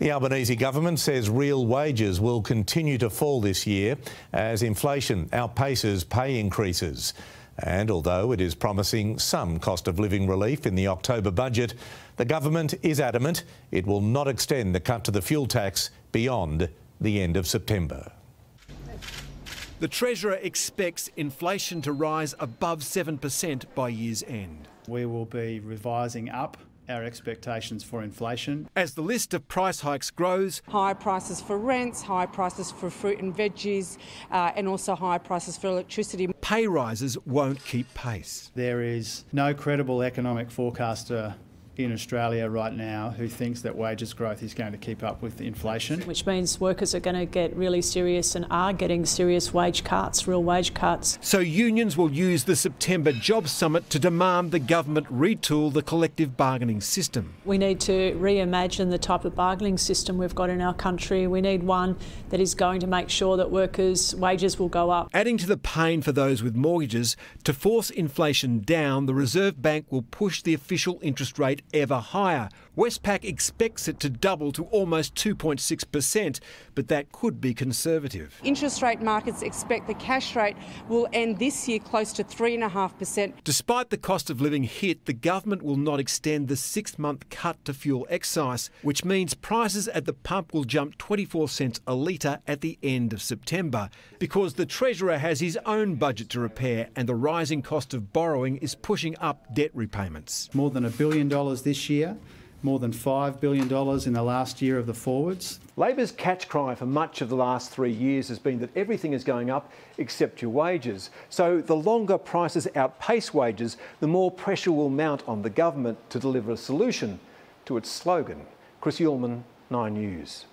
The Albanese government says real wages will continue to fall this year as inflation outpaces pay increases. And although it is promising some cost of living relief in the October budget, the government is adamant it will not extend the cut to the fuel tax beyond the end of September. The Treasurer expects inflation to rise above 7% by year's end. We will be revising up our expectations for inflation. As the list of price hikes grows, higher prices for rents, higher prices for fruit and veggies, and also higher prices for electricity. Pay rises won't keep pace. There is no credible economic forecaster in Australia right now who thinks that wages growth is going to keep up with inflation. Which means workers are going to get really serious and are getting serious wage cuts, real wage cuts. So unions will use the September job summit to demand the government retool the collective bargaining system. We need to reimagine the type of bargaining system we've got in our country. We need one that is going to make sure that workers' wages will go up. Adding to the pain for those with mortgages, to force inflation down, the Reserve Bank will push the official interest rate ever higher. Westpac expects it to double to almost 2.6%, but that could be conservative. Interest rate markets expect the cash rate will end this year close to 3.5%. Despite the cost of living hit, the government will not extend the 6-month cut to fuel excise, which means prices at the pump will jump 24 cents a litre at the end of September, because the Treasurer has his own budget to repair and the rising cost of borrowing is pushing up debt repayments. More than $1 billion this year, more than $5 billion in the last year of the forwards. Labor's catch cry for much of the last 3 years has been that everything is going up except your wages. So the longer prices outpace wages, the more pressure will mount on the government to deliver a solution to its slogan. Chris Ullman, Nine News.